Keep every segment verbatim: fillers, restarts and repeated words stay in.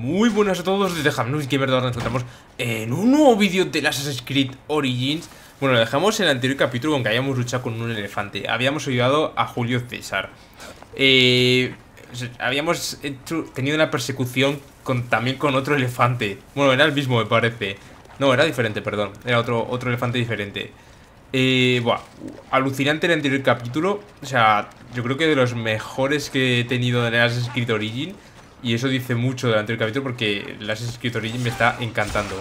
Muy buenas a todos, desde Hapnubis Gamers nos encontramos en un nuevo vídeo de Assassin's Creed Origins. Bueno, lo dejamos en el anterior capítulo con que habíamos luchado con un elefante. Habíamos ayudado a Julio César. Eh, habíamos hecho, tenido una persecución con, también con otro elefante. Bueno, era el mismo me parece. No, era diferente, perdón. Era otro, otro elefante diferente. Eh, buah, alucinante el anterior capítulo. O sea, yo creo que de los mejores que he tenido en Assassin's Creed Origins. Y eso dice mucho del anterior capítulo porque el Assassin's Creed Origins me está encantando.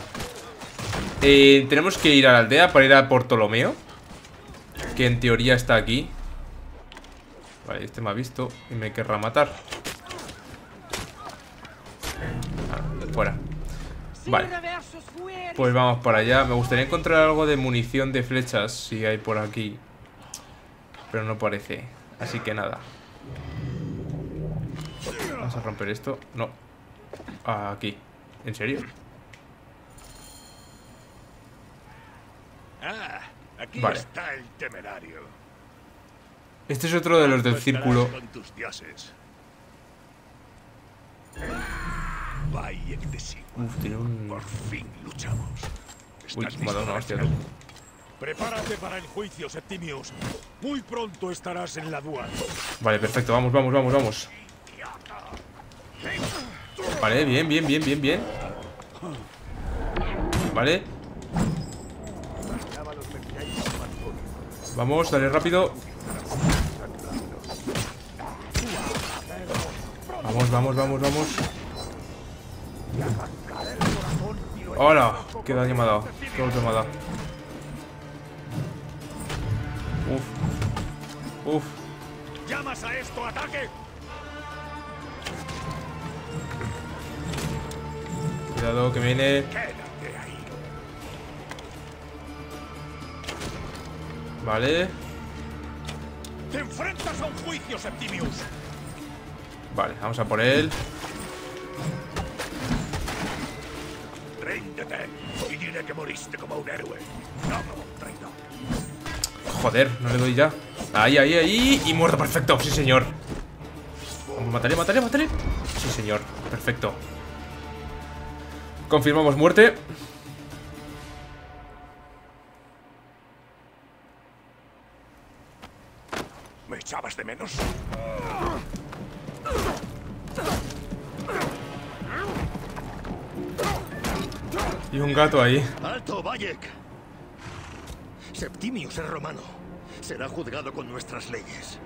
Eh, tenemos que ir a la aldea para ir a Portolomeo, que en teoría está aquí. Vale, este me ha visto y me querrá matar. Ah, fuera. Vale. Pues vamos para allá. Me gustaría encontrar algo de munición de flechas si hay por aquí. Pero no parece. Así que nada. Vamos a romper esto. No. Aquí. ¿En serio? Ah, aquí vale. Está el temerario. Este es otro de los del círculo. Con tus dioses. Bayek de Siwa. Uf, tiene un... Por fin luchamos. Uy, me ha dado una hostia. Prepárate para el juicio, Septimius. Muy pronto estarás en la Duat. Vale, perfecto. Vamos, vamos, vamos, vamos. Vale, bien, bien, bien, bien, bien. Vale. Vamos, dale rápido. Vamos, vamos, vamos, vamos. ¡Hola! ¡Qué daño me ha dado! ¡Qué otro me ha dado! ¡Uf! ¡Uf! ¡Llamas a esto ataque! Cuidado que viene. Vale. Te enfrentas a un juicio, Septimius. Vale, vamos a por él. Ríndete y diré que moriste como un héroe. No, traidor. Joder, no le doy ya. Ahí, ahí, ahí. Y muerto, perfecto. Sí, señor. Mataré, mataré, mataré. Sí, señor. Perfecto. Confirmamos muerte. ¿Me echabas de menos? Y un gato ahí. ¡Alto, Bayek! Septimius es romano. Será juzgado con nuestras leyes.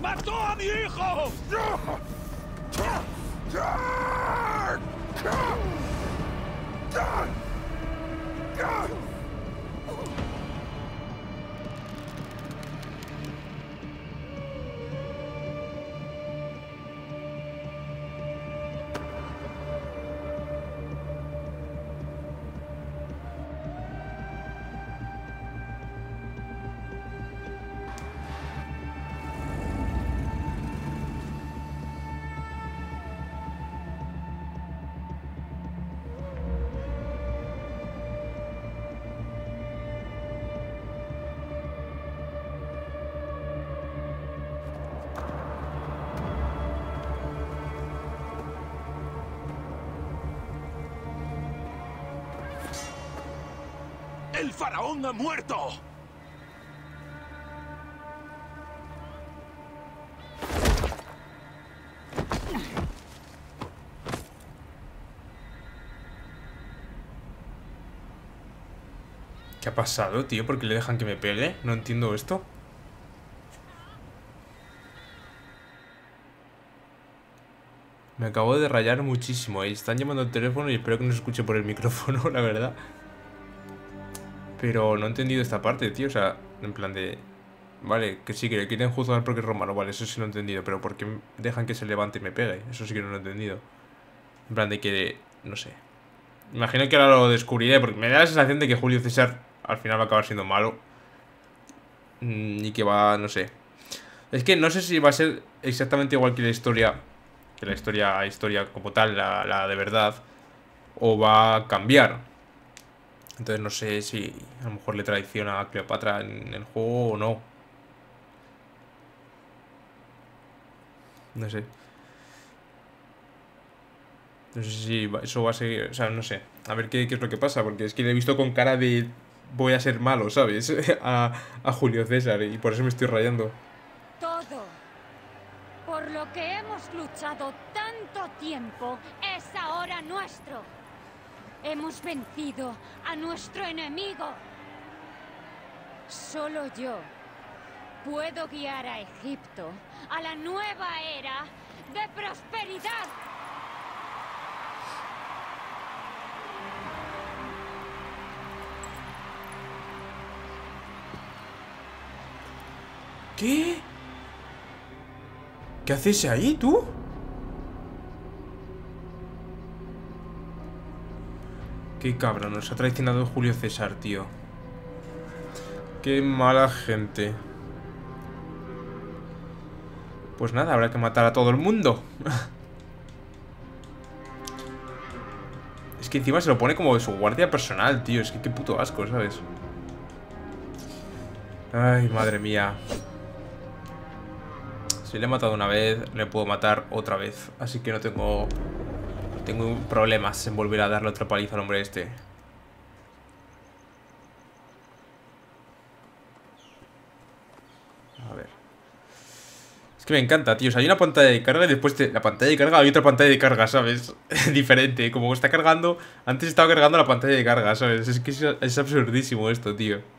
¡Mató a mi hijo! ¡El faraón ha muerto! ¿Qué ha pasado, tío? ¿Por qué le dejan que me pegue? No entiendo esto. Me acabo de rayar muchísimo. Ahí están llamando al teléfono y espero que no se escuche por el micrófono, la verdad. Pero no he entendido esta parte, tío. O sea, en plan de... Vale, que sí, que le quieren juzgar porque es romano. Vale, eso sí lo he entendido. Pero ¿por qué dejan que se levante y me pegue? Eso sí que no lo he entendido. En plan de que... No sé. Imagino que ahora lo descubriré. Porque me da la sensación de que Julio César al final va a acabar siendo malo. Y que va... No sé. Es que no sé si va a ser exactamente igual que la historia. Que la historia historia como tal, la, la de verdad. O va a cambiar. Entonces no sé si a lo mejor le traiciona a Cleopatra en el juego o no. No sé. No sé si eso va a seguir. O sea, no sé. A ver qué, qué es lo que pasa. Porque es que le he visto con cara de... voy a ser malo, ¿sabes? A, a Julio César. Y por eso me estoy rayando. Todo por lo que hemos luchado tanto tiempo es ahora nuestro. Hemos vencido a nuestro enemigo. Solo yo puedo guiar a Egipto a la nueva era de prosperidad. ¿Qué? ¿Qué haces ahí, tú? Qué cabra, nos ha traicionado Julio César, tío. Qué mala gente. Pues nada, habrá que matar a todo el mundo. Es que encima se lo pone como de su guardia personal, tío. Es que qué puto asco, ¿sabes? Ay, madre mía. Si le he matado una vez, le puedo matar otra vez. Así que no tengo... no tengo problemas en volver a darle otra paliza al hombre este. A ver. Es que me encanta, tío. O sea, hay una pantalla de carga y después de la pantalla de carga hay otra pantalla de carga, ¿sabes? Diferente. Como está cargando... antes estaba cargando la pantalla de carga, ¿sabes? Es que es, es absurdísimo esto, tío.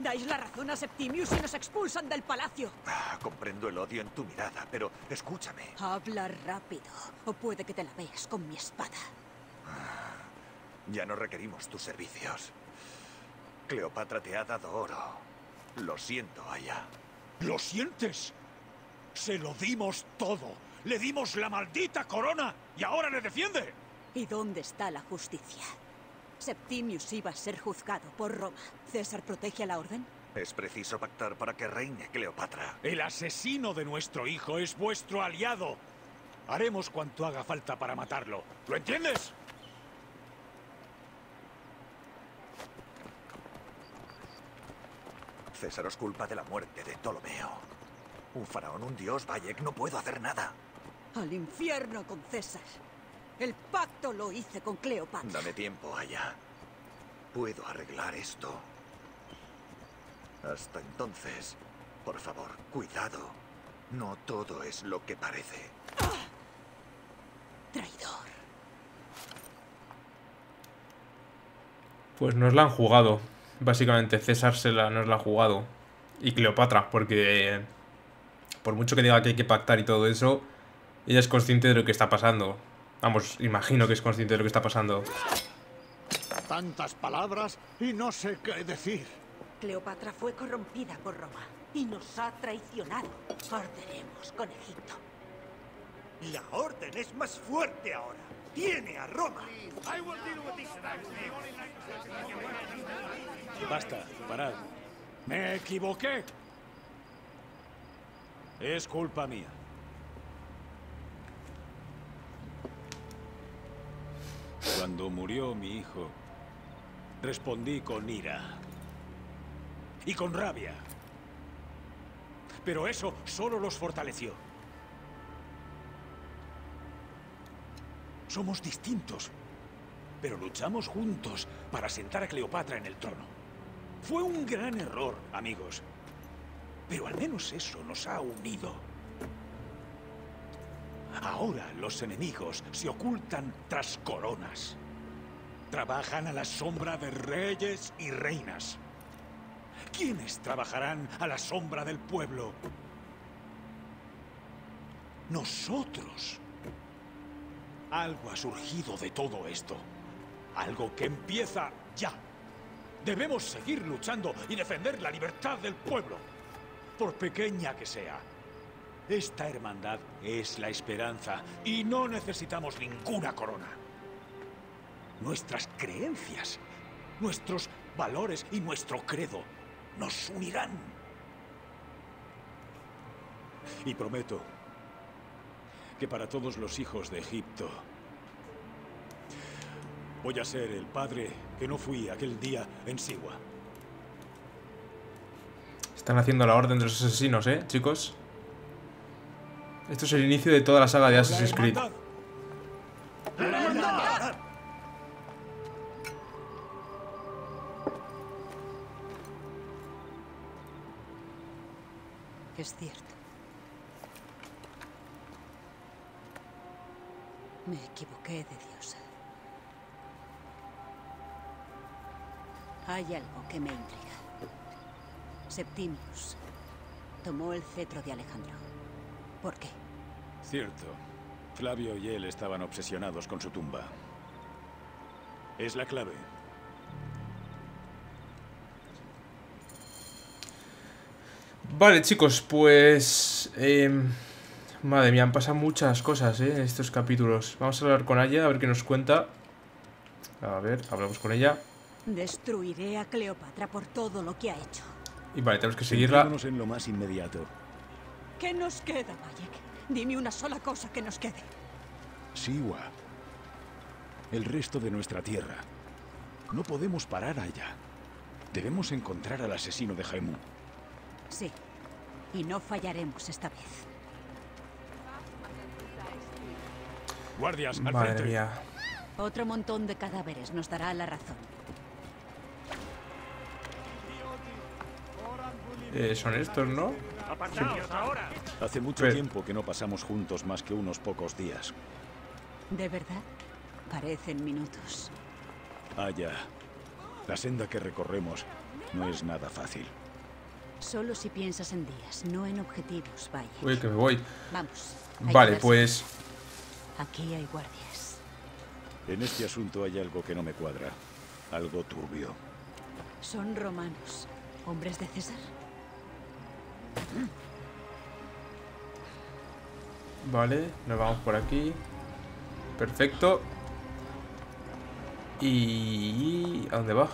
Dais la razón a Septimius y nos expulsan del palacio. Ah, comprendo el odio en tu mirada, pero escúchame. Habla rápido, o puede que te la veas con mi espada. Ah, ya no requerimos tus servicios. Cleopatra te ha dado oro. Lo siento, Aya. ¿Lo sientes? Se lo dimos todo. Le dimos la maldita corona y ahora le defiende. ¿Y dónde está la justicia? Septimius iba a ser juzgado por Roma. ¿César protege a la orden? Es preciso pactar para que reine Cleopatra. El asesino de nuestro hijo es vuestro aliado. Haremos cuanto haga falta para matarlo. ¿Lo entiendes? César os culpa de la muerte de Ptolomeo. Un faraón, un dios, Bayek, no puedo hacer nada. Al infierno con César. El pacto lo hice con Cleopatra. Dame tiempo, Aya. Puedo arreglar esto. Hasta entonces, por favor, cuidado. No todo es lo que parece. ¡Ah! Traidor. Pues nos la han jugado. Básicamente César se la, nos la ha jugado. Y Cleopatra, porque... Eh, por mucho que diga que hay que pactar y todo eso, ella es consciente de lo que está pasando. Vamos, imagino que es consciente de lo que está pasando. Tantas palabras y no sé qué decir. Cleopatra fue corrompida por Roma y nos ha traicionado. Arderemos con Egipto. La orden es más fuerte ahora. Tiene a Roma. Basta, parad. Me equivoqué. Es culpa mía. Cuando murió mi hijo, respondí con ira y con rabia. Pero eso solo los fortaleció. Somos distintos, pero luchamos juntos para sentar a Cleopatra en el trono. Fue un gran error, amigos, pero al menos eso nos ha unido. Ahora los enemigos se ocultan tras coronas. Trabajan a la sombra de reyes y reinas. ¿Quiénes trabajarán a la sombra del pueblo? Nosotros. Algo ha surgido de todo esto. Algo que empieza ya. Debemos seguir luchando y defender la libertad del pueblo, por pequeña que sea. Esta hermandad es la esperanza y no necesitamos ninguna corona. Nuestras creencias, nuestros valores y nuestro credo nos unirán. Y prometo que para todos los hijos de Egipto Voy a ser el padre que no fui aquel día en Siwa. Están haciendo la orden de los asesinos, ¿eh, chicos? Esto es el inicio de toda la saga de Assassin's Creed. Es cierto. Me equivoqué de diosa. Hay algo que me intriga. Septimius tomó el cetro de Alejandro. ¿Por qué? Cierto. Flavio y él estaban obsesionados con su tumba. Es la clave. Vale, chicos, pues... Eh, madre mía, han pasado muchas cosas, ¿eh? En estos capítulos. Vamos a hablar con Aya, a ver qué nos cuenta. A ver, hablamos con ella. Destruiré a Cleopatra por todo lo que ha hecho. Y vale, tenemos que seguirla. Entrémonos en lo más inmediato. ¿Qué nos queda, Bayek? Dime una sola cosa que nos quede. Siwa. El resto de nuestra tierra. No podemos parar allá. Debemos encontrar al asesino de Jaemu. Sí. Y no fallaremos esta vez. Guardias, al frente. Madre mía. Otro montón de cadáveres nos dará la razón. Eh, son estos, ¿no? Sí. Hace mucho Pero... tiempo que no pasamos juntos más que unos pocos días. ¿De verdad? Parecen minutos. Allá. La senda que recorremos no es nada fácil. Solo si piensas en días, no en objetivos, vaya. Uy, que me voy. Vamos. Vale, pues... Aquí hay guardias. En este asunto hay algo que no me cuadra. Algo turbio. Son romanos, hombres de César. Vale, nos vamos por aquí. Perfecto. Y... ¿a dónde va?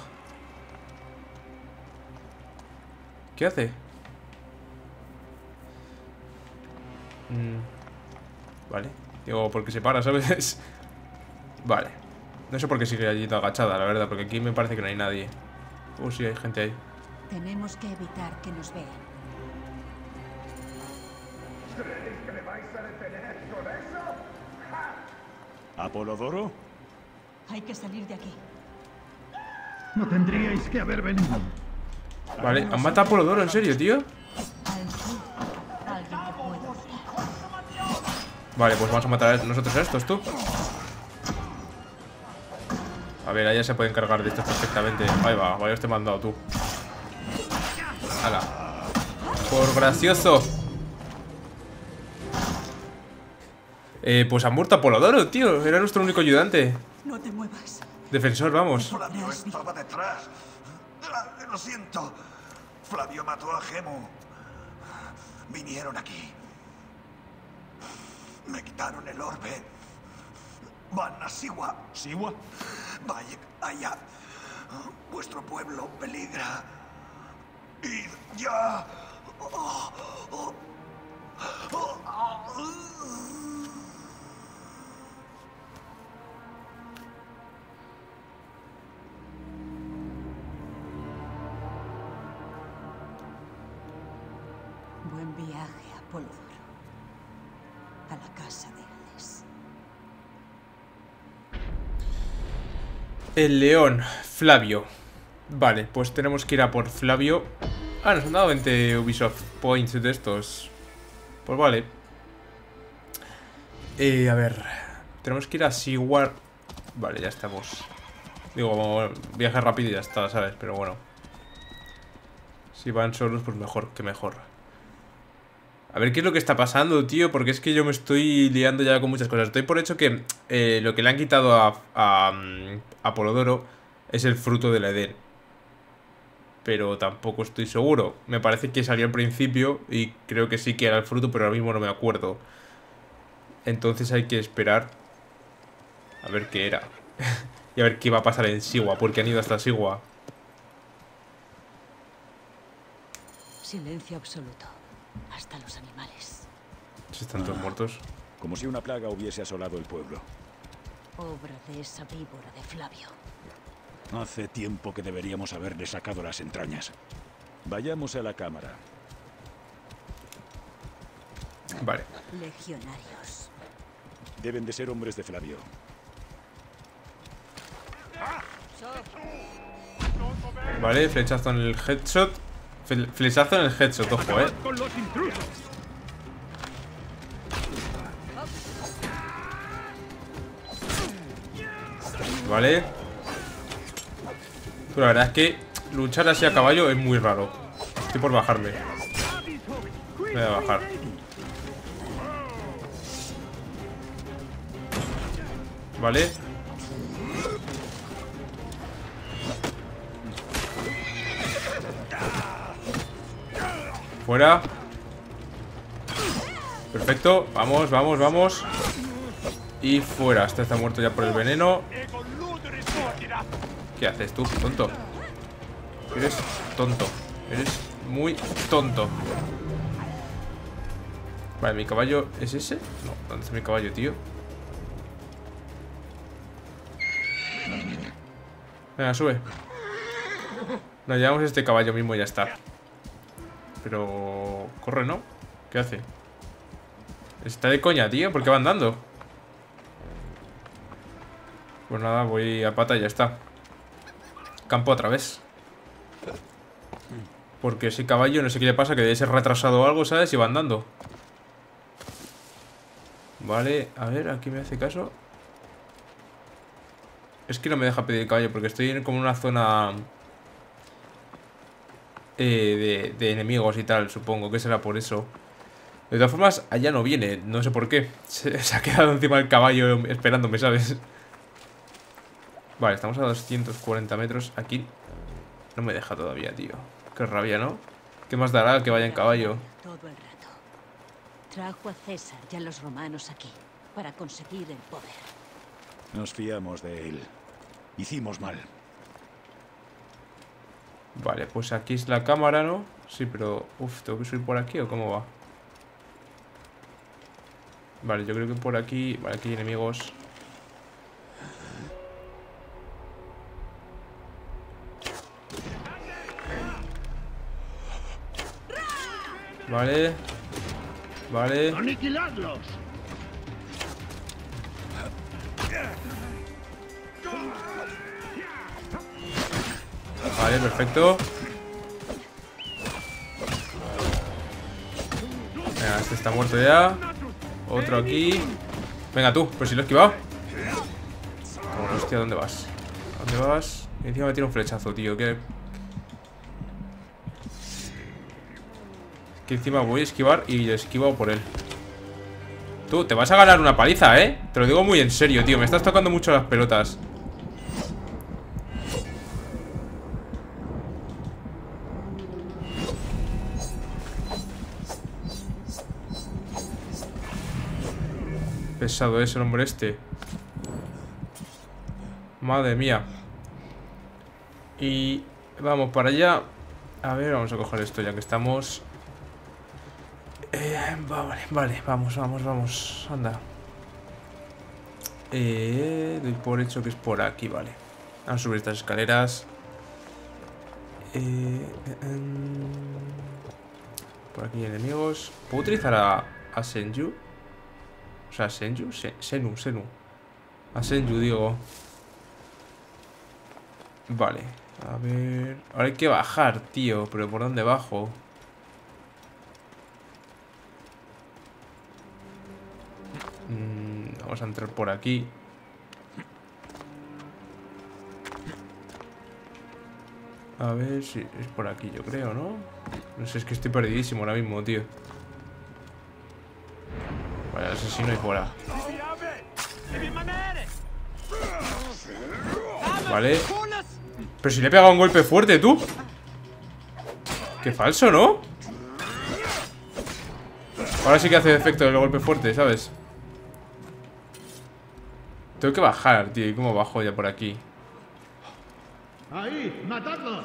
¿Qué hace? Mm, vale. Digo, porque se para, ¿sabes? Vale. No sé por qué sigue allí toda agachada, la verdad, porque aquí me parece que no hay nadie. Uh, sí, hay gente ahí. Tenemos que evitar que nos vean. ¿Creéis que me vais a detener con eso? ¡Ja! ¿Apolodoro? Hay que salir de aquí. No tendríais que haber venido. Vale, han matado a Apolodoro, en serio, tío. Vale, pues vamos a matar a nosotros a estos, tú. A ver, allá se pueden cargar de estos perfectamente. Ahí va, vaya, te he mandado, tú. Hala. Por gracioso. Eh, pues ha muerto Apolodoro, tío. Era nuestro único ayudante. No te muevas. Defensor, vamos. Flavio estaba detrás. Lo siento. Flavio mató a Gemo. Vinieron aquí. Me quitaron el orbe. Van a Siwa. ¿Siwa? Bayek, allá. Vuestro pueblo peligra. Id ya. Oh, oh, oh, oh. Buen viaje, Apolodoro. A la casa de Hades. El león, Flavio. Vale, pues tenemos que ir a por Flavio. Ah, nos han dado veinte Ubisoft Points de estos. Pues vale. Eh, a ver. Tenemos que ir a Siwa. Vale, ya estamos. Digo, bueno, viaje rápido y ya está, ¿sabes? Pero bueno. Si van solos, pues mejor que mejor. A ver qué es lo que está pasando, tío, porque es que yo me estoy liando ya con muchas cosas. Estoy por hecho que eh, lo que le han quitado a, a, a Apolodoro es el fruto del Edén. Pero tampoco estoy seguro. Me parece que salió al principio y creo que sí que era el fruto, pero ahora mismo no me acuerdo. Entonces hay que esperar a ver qué era. Y a ver qué va a pasar en Siwa, porque han ido hasta Siwa. Silencio absoluto. Hasta los animales. ¿Están todos muertos? Como si una plaga hubiese asolado el pueblo. Obra de esa víbora de Flavio. Hace tiempo que deberíamos haberle sacado las entrañas. Vayamos a la cámara. Vale. Legionarios. Deben de ser hombres de Flavio. Vale, flechazo en el headshot. Flechazo en el headshot, ojo, eh. Vale. Pero la verdad es que luchar así a caballo es muy raro. Estoy por bajarme. Me voy a bajar. Vale. Fuera. Perfecto. Vamos, vamos, vamos. Y fuera. Este está muerto ya por el veneno. ¿Qué haces tú, tonto? Eres tonto. Eres muy tonto. Vale, ¿mi caballo es ese? No, ¿dónde está mi caballo, tío? Venga, sube. Nos llevamos este caballo mismo y ya está. Pero... corre, ¿no? ¿Qué hace? Está de coña, tío. ¿Por qué va andando? Pues nada, voy a pata y ya está. Campo otra vez. Porque ese caballo, no sé qué le pasa, que debe ser retrasado o algo, ¿sabes? Y va andando. Vale, a ver, aquí me hace caso. Es que no me deja pedir el caballo porque estoy en como una zona... Eh, de, de enemigos y tal, supongo que será por eso. De todas formas, allá no viene, no sé por qué. Se, se ha quedado encima del caballo esperándome, ¿sabes? Vale, estamos a doscientos cuarenta metros. Aquí no me deja todavía, tío. Qué rabia, ¿no? ¿Qué más dará que vaya en caballo? Todo el rato. Trajo a César y a los romanos aquí para conseguir el poder. Nos fiamos de él. Hicimos mal. Vale, pues aquí es la cámara, ¿no? Sí, pero... Uf, ¿tengo que subir por aquí o cómo va? Vale, yo creo que por aquí... Vale, aquí hay enemigos. Vale. Vale. ¡Aniquiladlos! Vale, perfecto. Venga, este está muerto ya. Otro aquí. Venga tú, pero si lo he esquivado. Oh, hostia, ¿dónde vas? ¿Dónde vas? Y encima me tira un flechazo, tío. Que... que encima voy a esquivar y yo esquivo por él. Tú, te vas a ganar una paliza, ¿eh? Te lo digo muy en serio, tío. Me estás tocando mucho las pelotas. Pesado es el hombre este. Madre mía. Y vamos para allá. A ver, vamos a coger esto ya que estamos. eh, Vale, vale, vamos, vamos, vamos. Anda. eh, Doy por hecho que es por aquí, vale. Vamos a subir estas escaleras. eh, eh, eh. Por aquí hay enemigos. ¿Puedo utilizar a, a Senju? O sea, Senju, Senu, Senu. A Senju, digo. Vale, a ver. Ahora hay que bajar, tío. Pero ¿por dónde bajo? Mm, vamos a entrar por aquí. A ver si es por aquí, yo creo, ¿no? No sé, es que estoy perdidísimo ahora mismo, tío. Vale, asesino y fuera. Vale. Pero si le he pegado un golpe fuerte, tú. Qué falso, ¿no? Ahora sí que hace efecto el golpe fuerte, ¿sabes? Tengo que bajar, tío. ¿Y cómo bajo ya por aquí? Ahí, matadlos.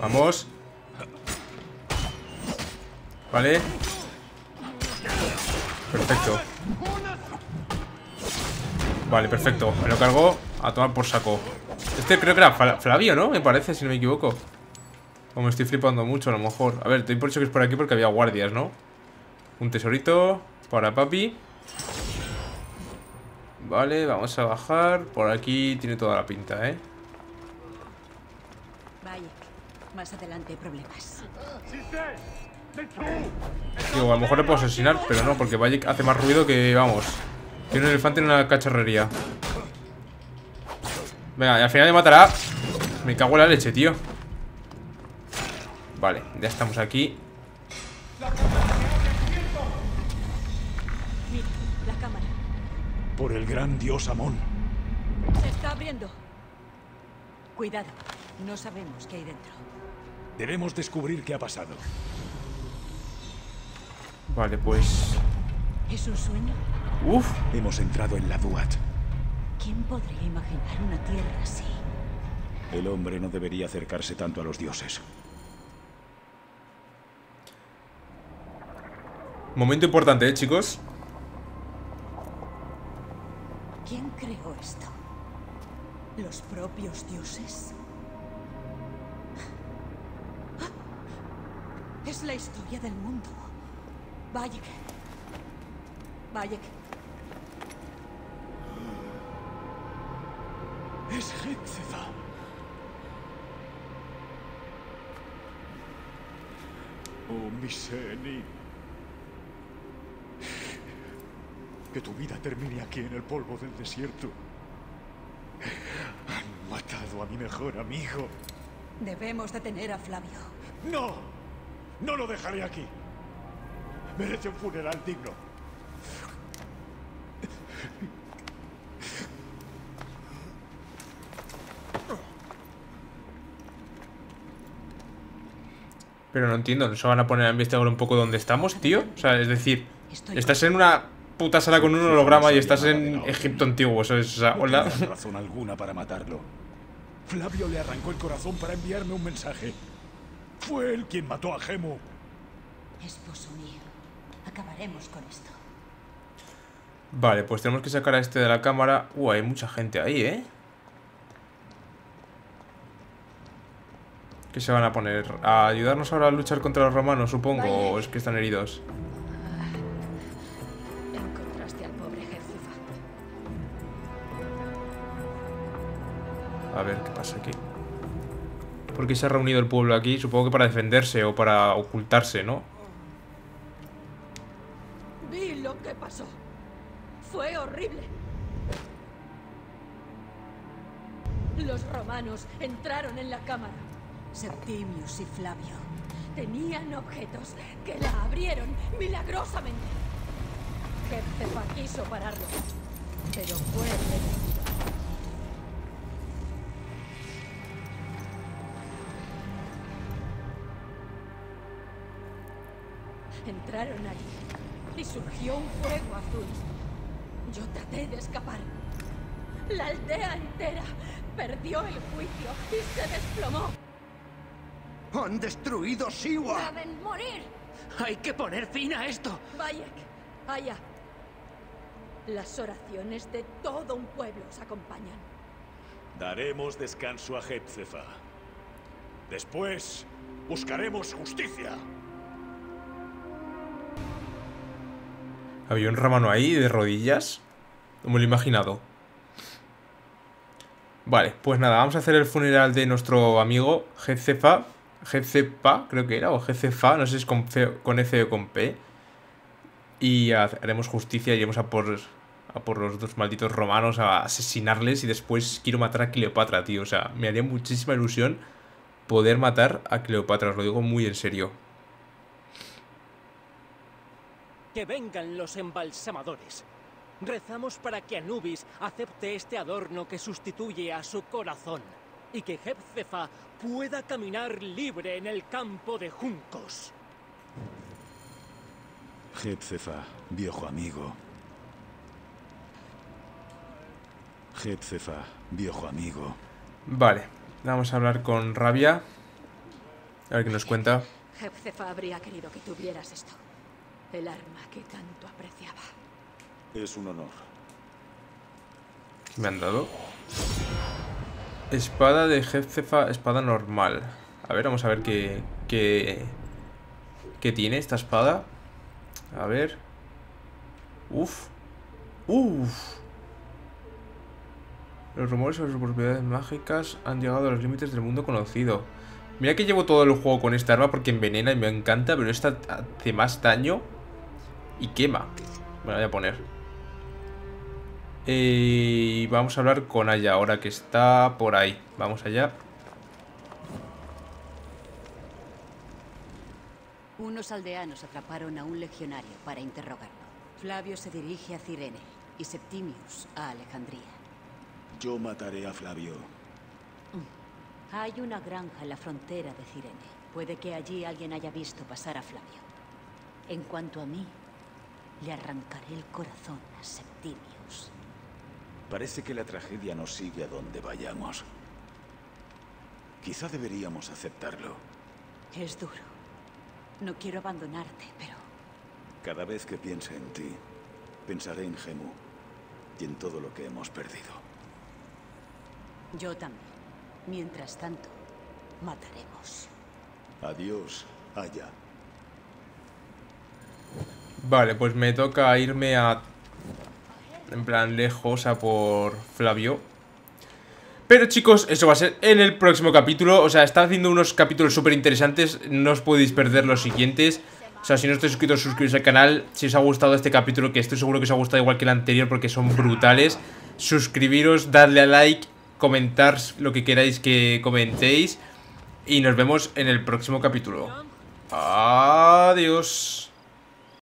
Vamos. Vale. Perfecto. Vale, perfecto. Me lo cargo. A tomar por saco. Este creo que era Flavio, ¿no? Me parece, si no me equivoco. O me estoy flipando mucho, a lo mejor. A ver, te he dicho que es por aquí porque había guardias, ¿no? Un tesorito para papi. Vale, vamos a bajar. Por aquí tiene toda la pinta, ¿eh? Bayek, más adelante problemas. Digo, a lo mejor le puedo asesinar, pero no, porque Bayek hace más ruido que, vamos, que un elefante en una cacharrería. Venga, y al final me matará. Me cago en la leche, tío. Vale, ya estamos aquí. Mira, la cámara. Por el gran dios Amón. Se está abriendo. Cuidado, no sabemos qué hay dentro. Debemos descubrir qué ha pasado. Vale, pues... ¿Es un sueño? Uf. Hemos entrado en la Duat. ¿Quién podría imaginar una tierra así? El hombre no debería acercarse tanto a los dioses. Momento importante, ¿eh, chicos? ¿Quién creó esto? ¿Los propios dioses? Es la historia del mundo. Bayek. Bayek. Es Hepzefa. Oh, Miseni. Que tu vida termine aquí en el polvo del desierto. Han matado a mi mejor amigo. Debemos detener a Flavio. ¡No! ¡No lo dejaré aquí! Merece un funeral digno. Pero no entiendo, ¿no se van a poner a investigar un poco dónde estamos, tío? O sea, es decir, estás en una puta sala con un holograma y estás en Egipto antiguo, eso es, o sea, hola. No tenía razón alguna para matarlo. Flavio le arrancó el corazón para enviarme un mensaje. Fue él quien mató a Gemo. Esposo mío, acabaremos con esto. Vale, pues tenemos que sacar a este de la cámara. Uh, hay mucha gente ahí, ¿eh? ¿Qué se van a poner? ¿A ayudarnos ahora a luchar contra los romanos, supongo? Vale. ¿O es que están heridos? Encontraste al pobre Hepzefa. A ver, ¿qué pasa aquí? ¿Por qué se ha reunido el pueblo aquí? Supongo que para defenderse o para ocultarse, ¿no? Vi lo que pasó. Fue horrible. Los romanos entraron en la cámara. Septimius y Flavio tenían objetos que la abrieron milagrosamente. Hepzefa quiso pararlo, pero fue detenido. Entraron allí y surgió un fuego azul. Yo traté de escapar. La aldea entera perdió el juicio y se desplomó. ¡Han destruido Siwa! ¡Deben morir! ¡Hay que poner fin a esto! Bayek, Aya. Las oraciones de todo un pueblo os acompañan. Daremos descanso a Hepzefa. Después, buscaremos justicia. Había un romano ahí, de rodillas. No me lo he imaginado. Vale, pues nada, vamos a hacer el funeral de nuestro amigo Hepzefa. Jefcepa, creo que era, o Hepzefa, no sé si es con, fe, con F o con P. Y haremos justicia, iremos a por, a por los dos malditos romanos, a asesinarles. Y después quiero matar a Cleopatra, tío. O sea, me haría muchísima ilusión poder matar a Cleopatra, os lo digo muy en serio. Que vengan los embalsamadores. Rezamos para que Anubis acepte este adorno que sustituye a su corazón. Y que Hepzefa pueda caminar libre en el campo de juncos. Hepzefa, viejo amigo. Hepzefa, viejo amigo. Vale, vamos a hablar con Rabia. A ver qué nos cuenta. Hepzefa habría querido que tuvieras esto. El arma que tanto apreciaba. Es un honor. ¿Qué me han dado? Espada de Hepzefa, espada normal. A ver, vamos a ver qué, qué, qué tiene esta espada. A ver. Uf. Uf. Los rumores sobre sus propiedades mágicas han llegado a los límites del mundo conocido. Mira que llevo todo el juego con esta arma porque envenena y me encanta, pero esta hace más daño y quema. Me la voy a poner. Y eh, vamos a hablar con Aya ahora que está por ahí. Vamos allá. Unos aldeanos atraparon a un legionario para interrogarlo. Flavio se dirige a Cirene y Septimius a Alejandría. Yo mataré a Flavio. Hay una granja en la frontera de Cirene. Puede que allí alguien haya visto pasar a Flavio. En cuanto a mí, le arrancaré el corazón a Septimius. Parece que la tragedia nos sigue a donde vayamos. Quizá deberíamos aceptarlo. Es duro. No quiero abandonarte, pero... Cada vez que piense en ti, pensaré en Gému y en todo lo que hemos perdido. Yo también. Mientras tanto, mataremos. Adiós, Aya. Vale, pues me toca irme a... En plan, lejos a por Flavio. Pero chicos, eso va a ser en el próximo capítulo. O sea, están haciendo unos capítulos súper interesantes. No os podéis perder los siguientes. O sea, si no estáis suscritos, suscribiros al canal. Si os ha gustado este capítulo, que estoy seguro que os ha gustado igual que el anterior porque son brutales. Suscribiros, dadle a like, comentar lo que queráis que comentéis. Y nos vemos en el próximo capítulo. Adiós.